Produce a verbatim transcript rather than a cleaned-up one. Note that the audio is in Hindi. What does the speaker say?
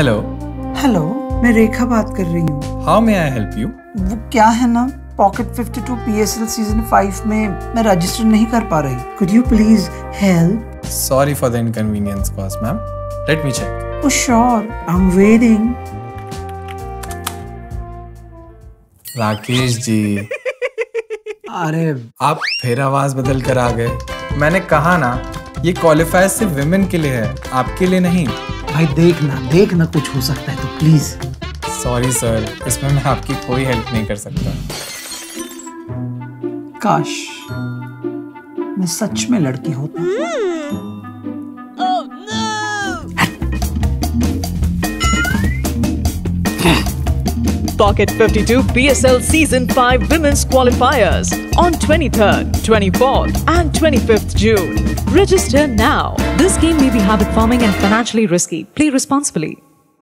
हेलो हेलो, मैं रेखा बात कर रही हूँ। How may I help you? वो क्या है ना, pocket fifty two PSL season five में मैं रजिस्टर नहीं कर पा रही। Could you please help? Sorry for the inconvenience caused ma'am, let me check. Oh sure, I am waiting. Rakesh ji अरे आप फिर आवाज बदल कर आ गए। मैंने कहा ना, ये क्वालिफायर सिर्फ विमेन के लिए है, आपके लिए नहीं। भाई देखना देखना कुछ हो सकता है तो प्लीज। सॉरी सर, इसमें मैं आपकी कोई हेल्प नहीं कर सकता। काश मैं सच में लड़की होता। Pocket fifty two P S L Season five Women's Qualifiers on twenty-third, twenty-fourth and twenty-fifth June. Register now. This game may be habit forming and financially risky. Play responsibly.